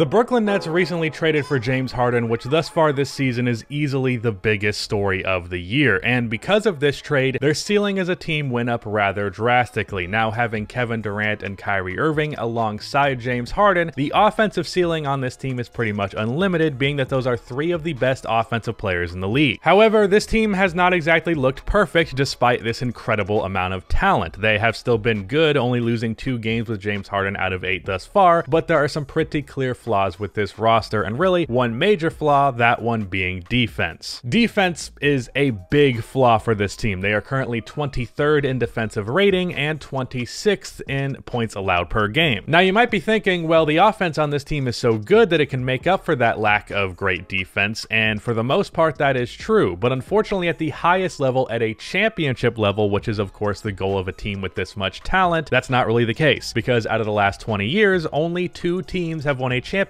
The Brooklyn Nets recently traded for James Harden, which thus far this season is easily the biggest story of the year, and because of this trade, their ceiling as a team went up rather drastically. Now having Kevin Durant and Kyrie Irving alongside James Harden, the offensive ceiling on this team is pretty much unlimited, being that those are three of the best offensive players in the league. However, this team has not exactly looked perfect despite this incredible amount of talent. They have still been good, only losing 2 games with James Harden out of 8 thus far, but there are some pretty clear flaws with this roster, and really one major flaw, that one being defense. Defense is a big flaw for this team. They are currently 23rd in defensive rating and 26th in points allowed per game. Now you might be thinking, well, the offense on this team is so good that it can make up for that lack of great defense, and for the most part that is true, but unfortunately at the highest level, at a championship level, which is of course the goal of a team with this much talent, that's not really the case, because out of the last 20 years, only 2 teams have won a championship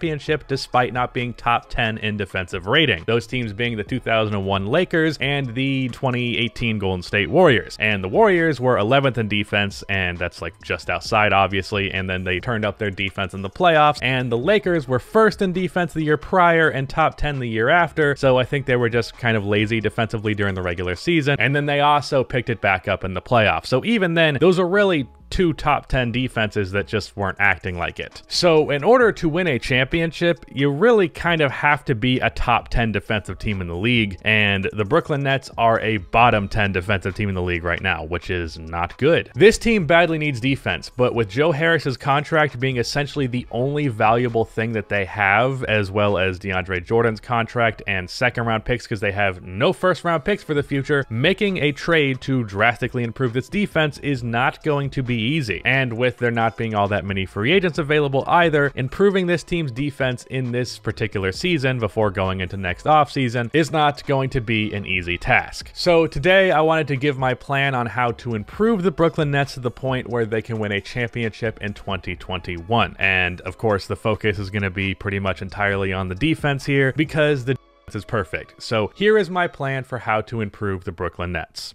despite not being top 10 in defensive rating. Those teams being the 2001 Lakers and the 2018 Golden State Warriors. And the Warriors were 11th in defense, and that's like just outside obviously, and then they turned up their defense in the playoffs, and the Lakers were 1st in defense the year prior and top 10 the year after, so I think they were just kind of lazy defensively during the regular season, and then they also picked it back up in the playoffs. So even then, those are really 2 top 10 defenses that just weren't acting like it. So in order to win a championship, you really kind of have to be a top 10 defensive team in the league, and the Brooklyn Nets are a bottom 10 defensive team in the league right now, which is not good. This team badly needs defense, but with Joe Harris's contract being essentially the only valuable thing that they have, as well as DeAndre Jordan's contract and second-round picks, because they have no first-round picks for the future, making a trade to drastically improve this defense is not going to be easy. And with there not being all that many free agents available either, improving this team's defense in this particular season before going into next offseason is not going to be an easy task. So today I wanted to give my plan on how to improve the Brooklyn Nets to the point where they can win a championship in 2021. And of course the focus is going to be pretty much entirely on the defense here, because the defense is perfect. So here is my plan for how to improve the Brooklyn Nets.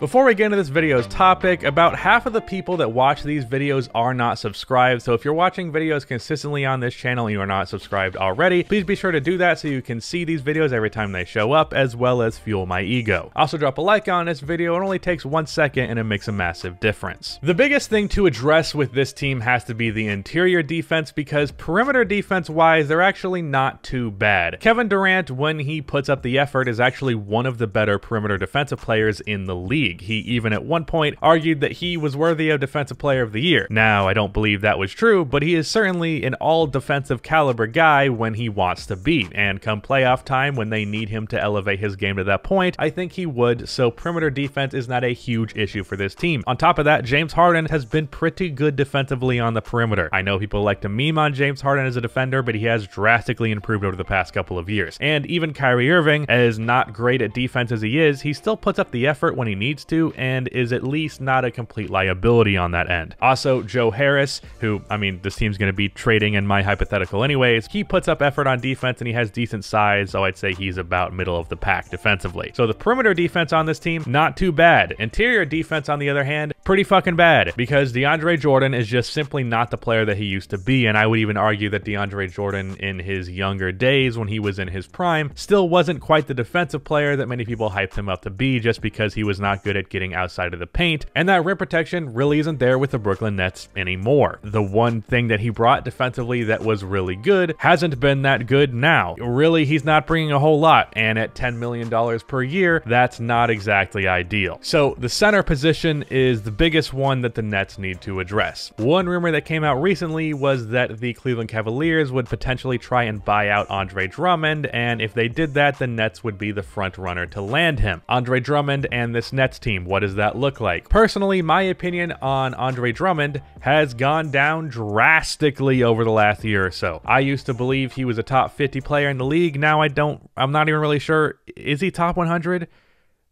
Before we get into this video's topic, about half of the people that watch these videos are not subscribed, so if you're watching videos consistently on this channel and you are not subscribed already, please be sure to do that so you can see these videos every time they show up, as well as fuel my ego. Also drop a like on this video, it only takes 1 second and it makes a massive difference. The biggest thing to address with this team has to be the interior defense, because perimeter defense wise, they're actually not too bad. Kevin Durant, when he puts up the effort, is actually one of the better perimeter defensive players in the league. He even at one point argued that he was worthy of Defensive Player of the Year. Now, I don't believe that was true, but he is certainly an all-defensive caliber guy when he wants to be, and come playoff time when they need him to elevate his game to that point, I think he would, so perimeter defense is not a huge issue for this team. On top of that, James Harden has been pretty good defensively on the perimeter. I know people like to meme on James Harden as a defender, but he has drastically improved over the past couple of years. And even Kyrie Irving, as not great at defense as he is, he still puts up the effort when he needs to and is at least not a complete liability on that end. Also, Joe Harris, who, I mean, this team's going to be trading in my hypothetical anyways, he puts up effort on defense and he has decent size, so I'd say he's about middle of the pack defensively. So the perimeter defense on this team, not too bad. Interior defense, on the other hand, pretty fucking bad, because DeAndre Jordan is just simply not the player that he used to be, and I would even argue that DeAndre Jordan in his younger days, when he was in his prime, still wasn't quite the defensive player that many people hyped him up to be, just because he was not good at getting outside of the paint, and that rim protection really isn't there with the Brooklyn Nets anymore. The one thing that he brought defensively that was really good hasn't been that good now. Really, he's not bringing a whole lot, and at $10 million per year, that's not exactly ideal. So the center position is the biggest one that the Nets need to address. One rumor that came out recently was that the Cleveland Cavaliers would potentially try and buy out Andre Drummond, and if they did that, the Nets would be the front runner to land him. Andre Drummond and this Nets team, what does that look like? Personally, my opinion on Andre Drummond has gone down drastically over the last year or so. I used to believe he was a top 50 player in the league. Now I'm not even really sure. Is he top 100?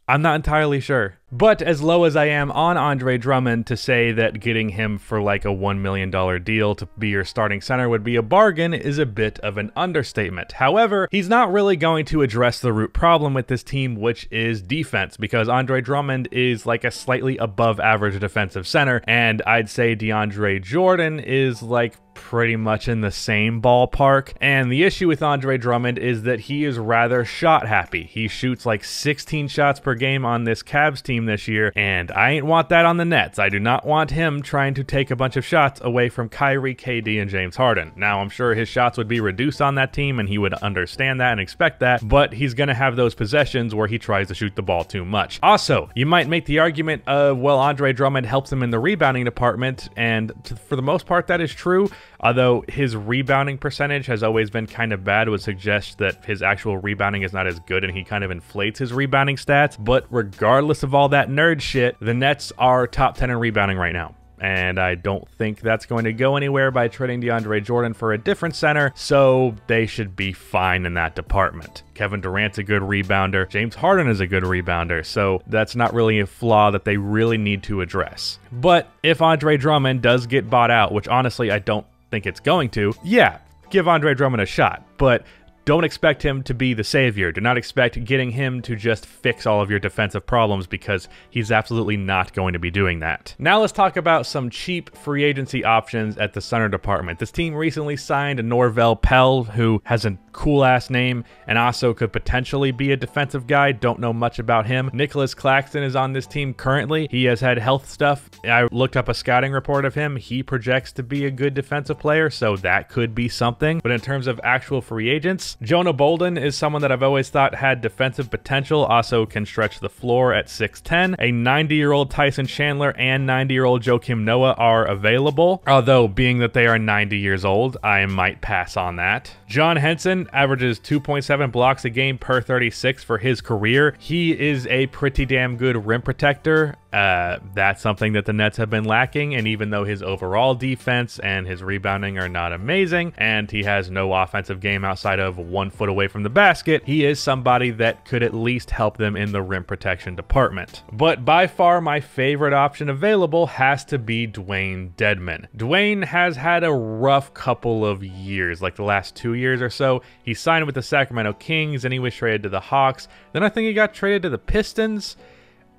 I'm not entirely sure. But as low as I am on Andre Drummond, to say that getting him for like a $1 million deal to be your starting center would be a bargain is a bit of an understatement. However, he's not really going to address the root problem with this team, which is defense, because Andre Drummond is like a slightly above average defensive center, and I'd say DeAndre Jordan is like pretty much in the same ballpark. And the issue with Andre Drummond is that he is rather shot happy. He shoots like 16 shots per game on this Cavs team this year, and I ain't want that on the Nets. I do not want him trying to take a bunch of shots away from Kyrie, KD, and James Harden. Now, I'm sure his shots would be reduced on that team, and he would understand that and expect that, but he's going to have those possessions where he tries to shoot the ball too much. Also, you might make the argument of, well, Andre Drummond helps him in the rebounding department, and for the most part, that is true. Although his rebounding percentage has always been kind of bad, would suggest that his actual rebounding is not as good and he kind of inflates his rebounding stats. But regardless of all that nerd shit, the Nets are top 10 in rebounding right now. And I don't think that's going to go anywhere by trading DeAndre Jordan for a different center, so they should be fine in that department. Kevin Durant's a good rebounder. James Harden is a good rebounder, so that's not really a flaw that they really need to address. But if Andre Drummond does get bought out, which honestly I don't think it's going to, yeah, give Andre Drummond a shot, but don't expect him to be the savior. Do not expect getting him to just fix all of your defensive problems, because he's absolutely not going to be doing that. Now let's talk about some cheap free agency options at the center department. This team recently signed Norvel Pell, who has a cool ass name and also could potentially be a defensive guy. Don't know much about him. Nicholas Claxton is on this team currently. He has had health stuff. I looked up a scouting report of him. He projects to be a good defensive player, so that could be something. But in terms of actual free agents, Jonah Bolden is someone that I've always thought had defensive potential, also can stretch the floor at 6'10". A 90-year-old Tyson Chandler and 90-year-old Joakim Noah are available, although being that they are 90 years old, I might pass on that. John Henson averages 2.7 blocks a game per 36 for his career. He is a pretty damn good rim protector. That's something that the Nets have been lacking, and even though his overall defense and his rebounding are not amazing, and he has no offensive game outside of 1 foot away from the basket, he is somebody that could at least help them in the rim protection department. But by far my favorite option available has to be Dwayne Dedmon. Dwayne has had a rough couple of years, like the last 2 years or so. He signed with the Sacramento Kings, and he was traded to the Hawks. Then I think he got traded to the Pistons.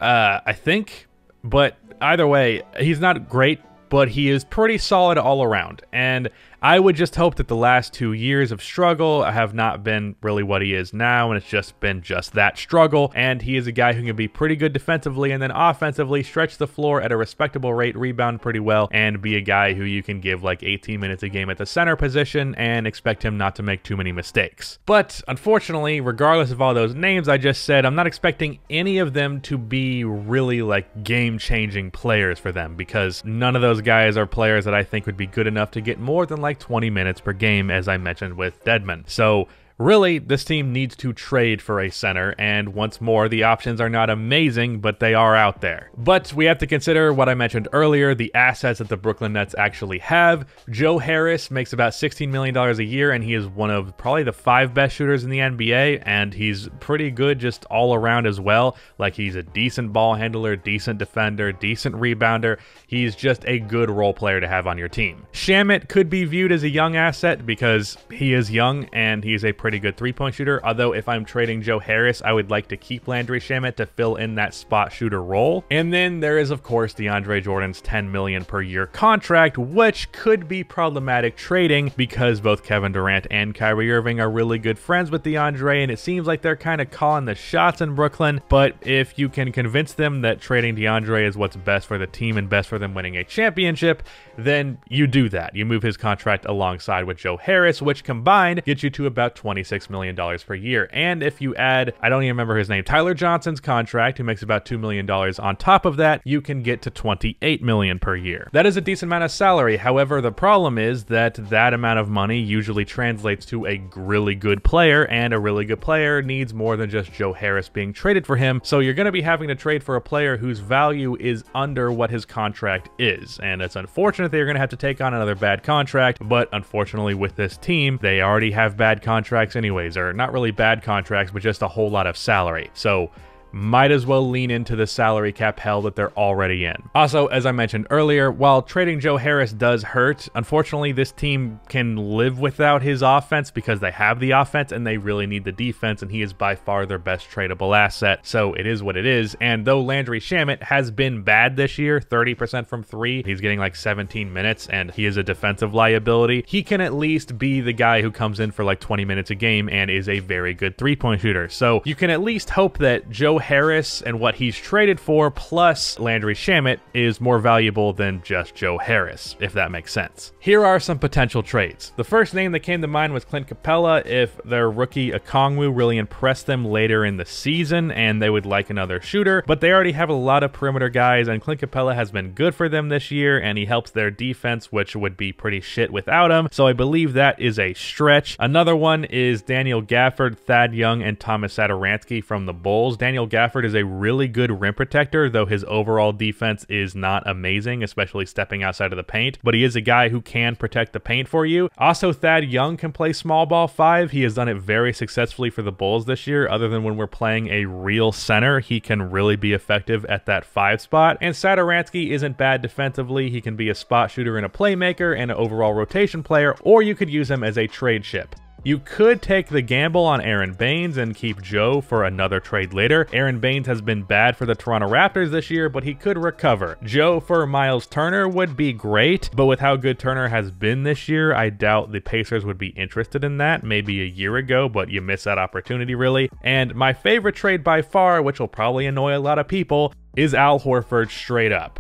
I think, but either way, he's not great, but he is pretty solid all around. And I would just hope that the last 2 years of struggle have not been really what he is now, and it's just been just that struggle. And he is a guy who can be pretty good defensively and then offensively, stretch the floor at a respectable rate, rebound pretty well, and be a guy who you can give like 18 minutes a game at the center position and expect him not to make too many mistakes. But unfortunately, regardless of all those names I just said, I'm not expecting any of them to be really like game-changing players for them, because none of those guys are players that I think would be good enough to get more than like 20 minutes per game, as I mentioned with Dedmon. So really, this team needs to trade for a center, and once more, the options are not amazing, but they are out there. But we have to consider what I mentioned earlier, the assets that the Brooklyn Nets actually have. Joe Harris makes about $16 million a year, and he is one of probably the 5 best shooters in the NBA, and he's pretty good just all around as well. Like, he's a decent ball handler, decent defender, decent rebounder. He's just a good role player to have on your team. Shamet could be viewed as a young asset because he is young, and he's a pretty good three-point shooter, although if I'm trading Joe Harris, I would like to keep Landry Shamet to fill in that spot shooter role. And then there is, of course, DeAndre Jordan's $10 million per year contract, which could be problematic trading because both Kevin Durant and Kyrie Irving are really good friends with DeAndre, and it seems like they're kind of calling the shots in Brooklyn. But if you can convince them that trading DeAndre is what's best for the team and best for them winning a championship, then you do that. You move his contract alongside with Joe Harris, which combined gets you to about $26 million per year. And if you add, I don't even remember his name, Tyler Johnson's contract, who makes about $2 million on top of that, you can get to $28 million per year. That is a decent amount of salary. However, the problem is that that amount of money usually translates to a really good player, and a really good player needs more than just Joe Harris being traded for him. So you're going to be having to trade for a player whose value is under what his contract is. And it's unfortunate that you're going to have to take on another bad contract, but unfortunately with this team, they already have bad contracts anyways, or not really bad contracts, but just a whole lot of salary. So might as well lean into the salary cap hell that they're already in. Also, as I mentioned earlier, while trading Joe Harris does hurt, unfortunately this team can live without his offense because they have the offense and they really need the defense, and he is by far their best tradable asset. So it is what it is. And though Landry Shamet has been bad this year, 30% from three, he's getting like 17 minutes and he is a defensive liability, he can at least be the guy who comes in for like 20 minutes a game and is a very good three-point shooter. So you can at least hope that Joe Harris and what he's traded for plus Landry Shamet is more valuable than just Joe Harris, if that makes sense. Here are some potential trades. The first name that came to mind was Clint Capela. If their rookie Okongwu really impressed them later in the season and they would like another shooter, but they already have a lot of perimeter guys and Clint Capela has been good for them this year and he helps their defense, which would be pretty shit without him, so I believe that is a stretch. Another one is Daniel Gafford, Thad Young, and Thomas Satoransky from the Bulls. Daniel Gafford is a really good rim protector, though his overall defense is not amazing, especially stepping outside of the paint, but he is a guy who can protect the paint for you. Also, Thad Young can play small ball 5. He has done it very successfully for the Bulls this year. Other than when we're playing a real center, he can really be effective at that 5 spot. And Satoransky isn't bad defensively. He can be a spot shooter and a playmaker and an overall rotation player, or you could use him as a trade chip. You could take the gamble on Aaron Baines and keep Joe for another trade later. Aaron Baines has been bad for the Toronto Raptors this year, but he could recover. Joe for Miles Turner would be great, but with how good Turner has been this year, I doubt the Pacers would be interested in that. Maybe a year ago, but you miss that opportunity really. And my favorite trade by far, which will probably annoy a lot of people, is Al Horford straight up.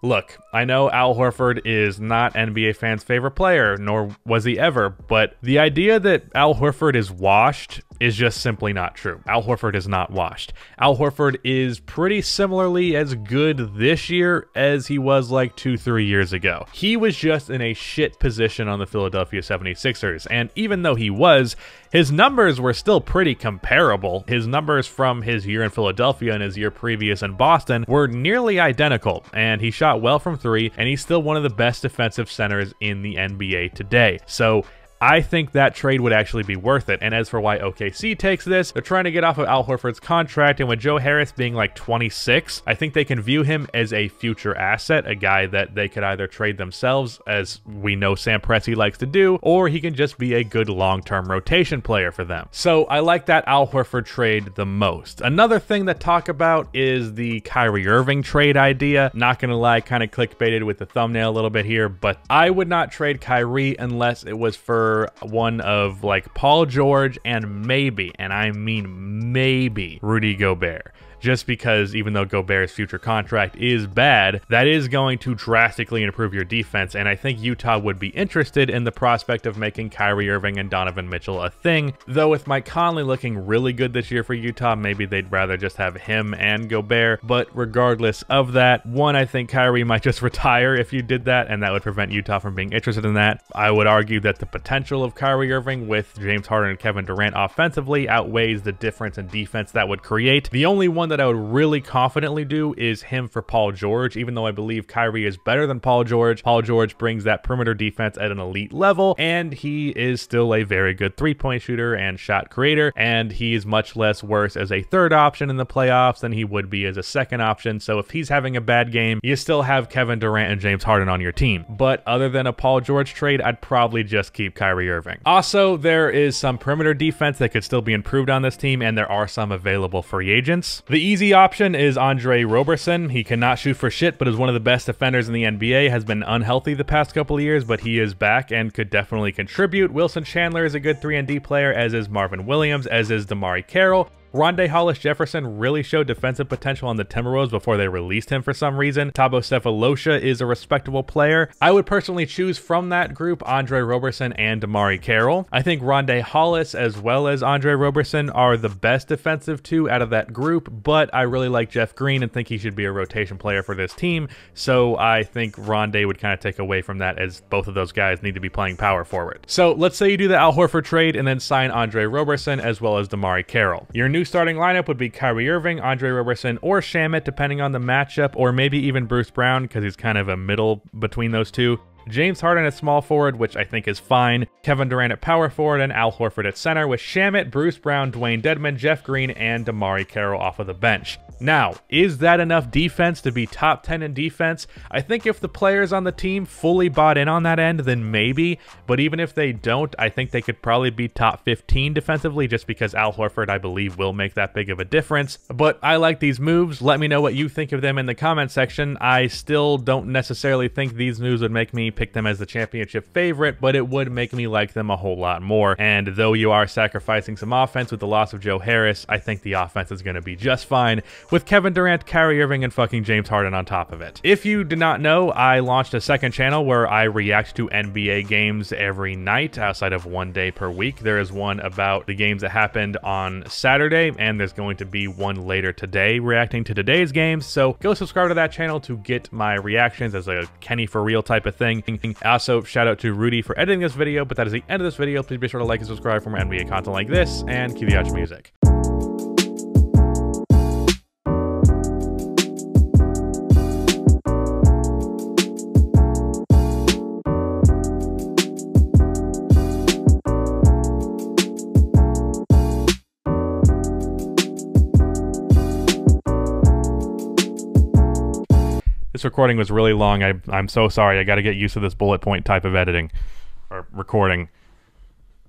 Look, I know Al Horford is not NBA fans' favorite player, nor was he ever, but the idea that Al Horford is washed is just simply not true. Al Horford is not washed. Al Horford is pretty similarly as good this year as he was like 2-3 years ago. He was just in a shit position on the Philadelphia 76ers, and even though he was, his numbers were still pretty comparable. His numbers from his year in Philadelphia and his year previous in Boston were nearly identical, and he shot well from 3, and he's still one of the best defensive centers in the NBA today. So I think that trade would actually be worth it. And as for why OKC takes this, they're trying to get off of Al Horford's contract, and with Joe Harris being like 26, I think they can view him as a future asset, a guy that they could either trade themselves, as we know Sam Presti likes to do, or he can just be a good long-term rotation player for them. So I like that Al Horford trade the most. Another thing to talk about is the Kyrie Irving trade idea. Not gonna lie, kind of clickbaited with the thumbnail a little bit here, but I would not trade Kyrie unless it was for one of like Paul George and maybe, and I mean maybe, Rudy Gobert. Just because even though Gobert's future contract is bad, that is going to drastically improve your defense, and I think Utah would be interested in the prospect of making Kyrie Irving and Donovan Mitchell a thing, though with Mike Conley looking really good this year for Utah, maybe they'd rather just have him and Gobert. But regardless of that, one, I think Kyrie might just retire if you did that, and that would prevent Utah from being interested in that. I would argue that the potential of Kyrie Irving with James Harden and Kevin Durant offensively outweighs the difference in defense that would create. The only one that I would really confidently do is him for Paul George, even though I believe Kyrie is better than Paul George. Paul George brings that perimeter defense at an elite level, and he is still a very good three-point shooter and shot creator, and he is much less worse as a third option in the playoffs than he would be as a second option. So if he's having a bad game, you still have Kevin Durant and James Harden on your team. But other than a Paul George trade, I'd probably just keep Kyrie Irving. Also, there is some perimeter defense that could still be improved on this team, and there are some available free agents. The easy option is Andre Roberson. He cannot shoot for shit, but is one of the best defenders in the NBA, has been unhealthy the past couple of years, but he is back and could definitely contribute. Wilson Chandler is a good 3-and-D player, as is Marvin Williams, as is DeMarre Carroll. Rondé Hollis-Jefferson really showed defensive potential on the Timberwolves before they released him for some reason. Thabo Sefolosha is a respectable player. I would personally choose from that group Andre Roberson and DeMarre Carroll. I think Rondé Hollis as well as Andre Roberson are the best defensive two out of that group, but I really like Jeff Green and think he should be a rotation player for this team, so I think Rondé would kind of take away from that, as both of those guys need to be playing power forward. So let's say you do the Al Horford trade and then sign Andre Roberson as well as DeMarre Carroll. Your new starting lineup would be Kyrie Irving, Andre Roberson, or Shamet, depending on the matchup, or maybe even Bruce Brown, because he's kind of a middle between those two. James Harden at small forward, which I think is fine, Kevin Durant at power forward, and Al Horford at center, with Shamet, Bruce Brown, Dwayne Dedmon, Jeff Green, and DeMarre Carroll off of the bench. Now, is that enough defense to be top 10 in defense? I think if the players on the team fully bought in on that end, then maybe, but even if they don't, I think they could probably be top 15 defensively, just because Al Horford, I believe, will make that big of a difference. But I like these moves. Let me know what you think of them in the comment section. I still don't necessarily think these moves would make me pick them as the championship favorite, but it would make me like them a whole lot more. And though you are sacrificing some offense with the loss of Joe Harris, I think the offense is going to be just fine, with Kevin Durant, Kyrie Irving, and fucking James Harden on top of it. If you did not know, I launched a second channel where I react to NBA games every night outside of one day per week. There is one about the games that happened on Saturday, and there's going to be one later today reacting to today's games, so go subscribe to that channel to get my reactions as a Kenny for real type of thing. Also, shout out to Rudy for editing this video, but that is the end of this video. Please be sure to like and subscribe for more NBA content like this, and keep the Yacht music. This recording was really long. I'm so sorry. I got to get used to this bullet point type of editing or recording.